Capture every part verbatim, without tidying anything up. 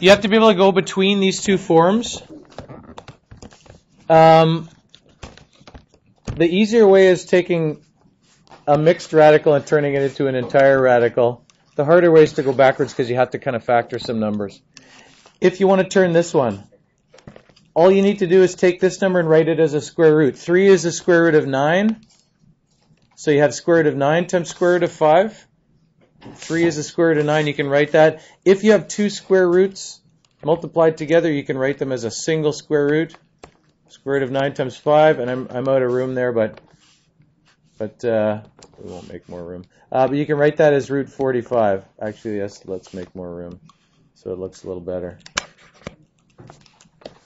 You have to be able to go between these two forms. Um, the easier way is taking a mixed radical and turning it into an entire radical. The harder way is to go backwards because you have to kind of factor some numbers. If you want to turn this one, all you need to do is take this number and write it as a square root. three is the square root of nine. So you have square root of nine times square root of five. three is the square root of nine. You can write that. If you have two square roots multiplied together, you can write them as a single square root. Square root of nine times five. And I'm, I'm out of room there, but but uh, we won't make more room. Uh, but you can write that as root forty-five. Actually, yes, let's make more room so it looks a little better.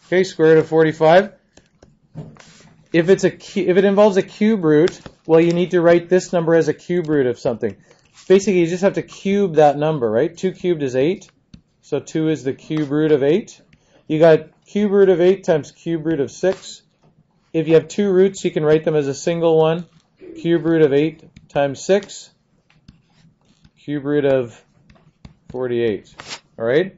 Okay, square root of forty-five. If it's a if it involves a cube root, well, you need to write this number as a cube root of something. Basically, you just have to cube that number, right? two cubed is eight. So two is the cube root of eight. You got cube root of eight times cube root of six. If you have two roots, you can write them as a single one. Cube root of eight times six. Cube root of forty-eight. All right?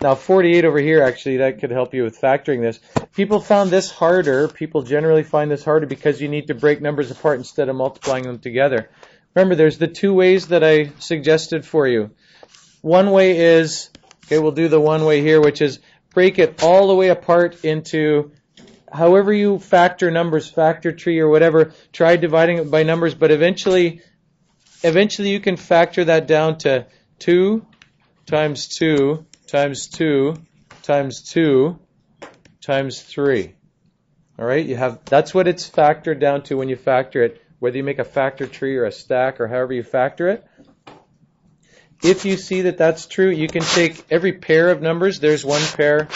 Now, forty-eight over here, actually, that could help you with factoring this. People found this harder. People generally find this harder because you need to break numbers apart instead of multiplying them together. Remember, there's the two ways that I suggested for you. One way is, okay, we'll do the one way here, which is break it all the way apart into however you factor numbers, factor tree or whatever, try dividing it by numbers, but eventually, eventually you can factor that down to two times two times two times two times three. All right, you have, that's what it's factored down to when you factor it, whether you make a factor tree or a stack or however you factor it. If you see that that's true, you can take every pair of numbers. There's one pair,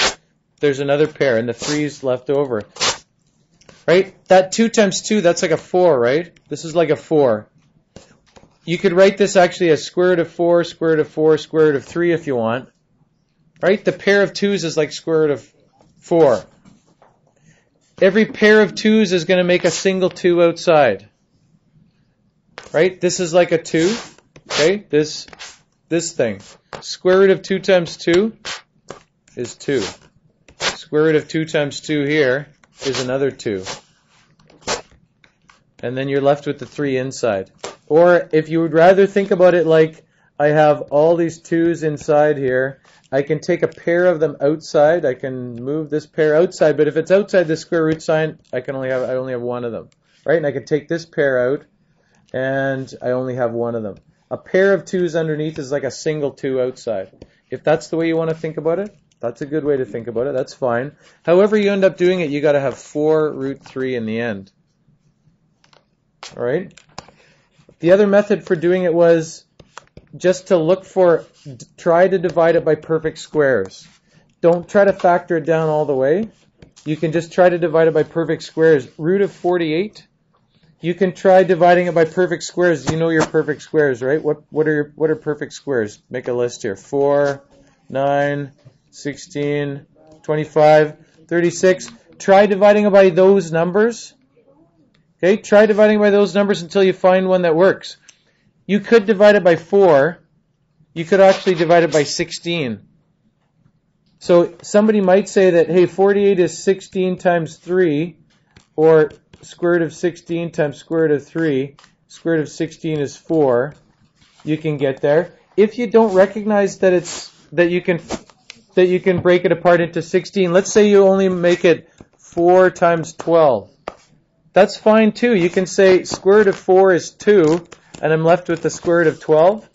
there's another pair, and the three is left over. Right? That two times two, that's like a four, right? This is like a four. You could write this actually as square root of four, square root of four, square root of three if you want. Right? The pair of twos is like square root of four. Every pair of twos is going to make a single two outside. Right? This is like a two. Okay? This this thing. Square root of two times two is two. Square root of two times two here is another two. And then you're left with the three inside. Or if you would rather think about it like I have all these twos inside here, I can take a pair of them outside. I can move this pair outside, but if it's outside the square root sign, I can only have I only have one of them. Right? And I can take this pair out, and I only have one of them. A pair of twos underneath is like a single two outside. If that's the way you want to think about it, that's a good way to think about it. That's fine. However you end up doing it, you got to have four root three in the end. All right? The other method for doing it was just to look for, try to divide it by perfect squares. Don't try to factor it down all the way. You can just try to divide it by perfect squares. Root of forty-eight. You can try dividing it by perfect squares. You know your perfect squares, right? What what are your, what are perfect squares? Make a list here. four, nine, sixteen, twenty-five, thirty-six. Try dividing it by those numbers. Okay, try dividing by those numbers until you find one that works. You could divide it by four. You could actually divide it by sixteen. So somebody might say that, hey, forty-eight is sixteen times three, or square root of sixteen times square root of three. Square root of sixteen is four. You can get there. If you don't recognize that it's that you can that you can break it apart into sixteen, let's say you only make it four times twelve. That's fine too. You can say square root of four is two, and I'm left with the square root of twelve.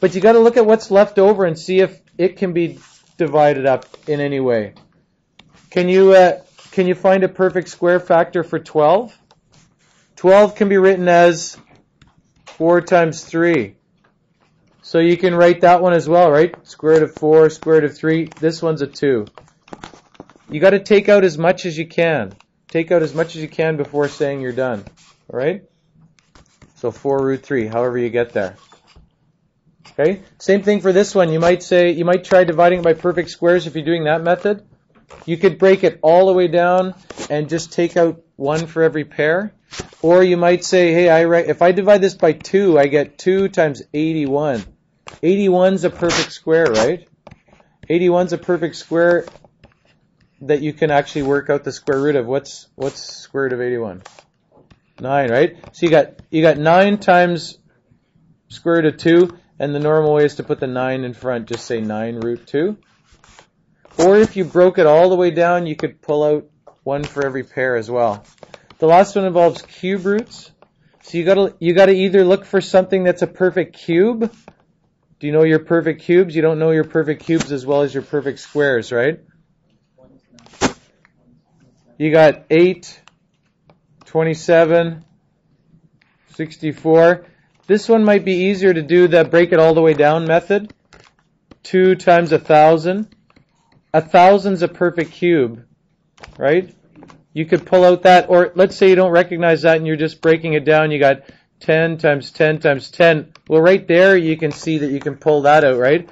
But you got to look at what's left over and see if it can be divided up in any way. Can you uh, can you find a perfect square factor for twelve? twelve can be written as four times three. So you can write that one as well, right? Square root of four, square root of three. This one's a two. You got to take out as much as you can. Take out as much as you can before saying you're done. All right? So four root three, however you get there. Okay? Same thing for this one. You might say, you might try dividing it by perfect squares if you're doing that method. You could break it all the way down and just take out one for every pair. Or you might say, hey, I write, if I divide this by two, I get two times eighty-one. eighty-one's a perfect square, right? eighty-one's a perfect square that you can actually work out the square root of. What's what's square root of eighty-one? nine, right? So you got you got nine times square root of two, and the normal way is to put the nine in front. Just say nine root two. Or if you broke it all the way down, you could pull out one for every pair as well. The last one involves cube roots. So you gotta you gotta either look for something that's a perfect cube. Do you know your perfect cubes? You don't know your perfect cubes as well as your perfect squares, right? You got eight, twenty-seven, sixty-four. This one might be easier to do, that break it all the way down method. two times a thousand. A thousand's a perfect cube, right? You could pull out that, or let's say you don't recognize that and you're just breaking it down. You got ten times ten times ten. Well, right there you can see that you can pull that out, right?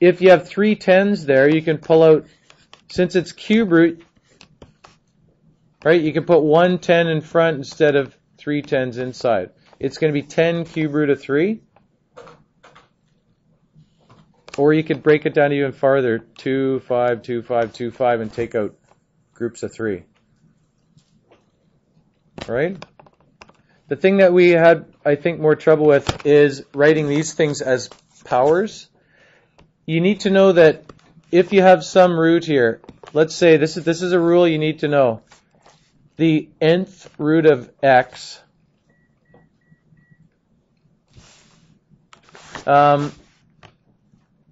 If you have three tens there, you can pull out, since it's cube root, right? You can put one ten in front instead of three tens inside. It's going to be ten cube root of three. Or you could break it down even farther, two, five, two, five, two, five, and take out groups of three. Right? The thing that we had, I think, more trouble with is writing these things as powers. You need to know that if you have some root here, let's say this is, this is a rule you need to know. The nth root of x um,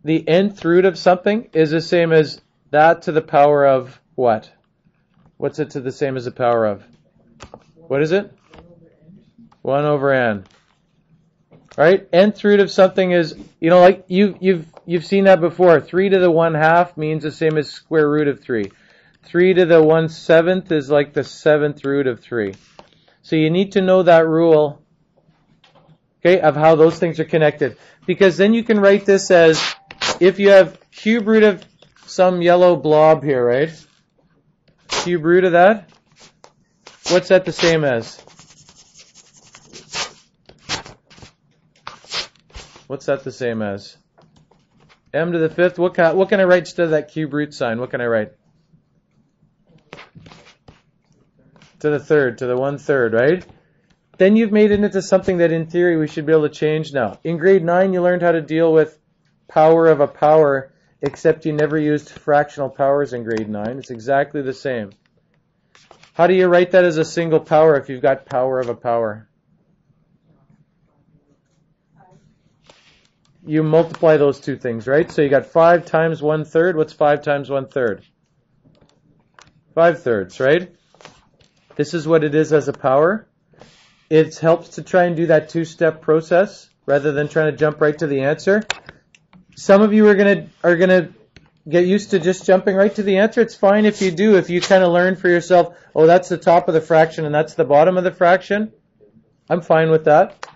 the nth root of something is the same as that to the power of what? What's it to the same as the power of? What is it? one over n. Right? Nth root of something is, you know, like you, you've you've seen that before. three to the one half means the same as square root of three. three to the one seventh is like the seventh root of three. So you need to know that rule, okay, of how those things are connected. Because then you can write this as, if you have cube root of some yellow blob here, right? Cube root of that. What's that the same as? What's that the same as? M to the fifth. What can I, what can I write instead of that cube root sign? What can I write? To the third, to the one third, right? Then you've made it into something that in theory we should be able to change now. In grade nine, you learned how to deal with power of a power, except you never used fractional powers in grade nine. It's exactly the same. How do you write that as a single power if you've got power of a power? You multiply those two things, right? So you got five times one third. What's five times one third? Five thirds, right? This is what it is as a power. It helps to try and do that two-step process rather than trying to jump right to the answer. Some of you are gonna are gonna get used to just jumping right to the answer. It's fine if you do. If you kind of learn for yourself, oh, that's the top of the fraction and that's the bottom of the fraction. I'm fine with that.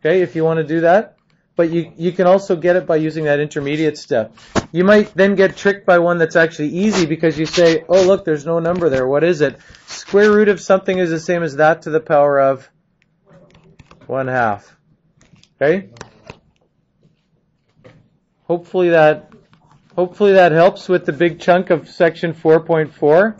Okay, if you want to do that. But you, you can also get it by using that intermediate step. You might then get tricked by one that's actually easy because you say, oh, look, there's no number there. What is it? Square root of something is the same as that to the power of one half. Okay? Hopefully that, hopefully that helps with the big chunk of section four point four.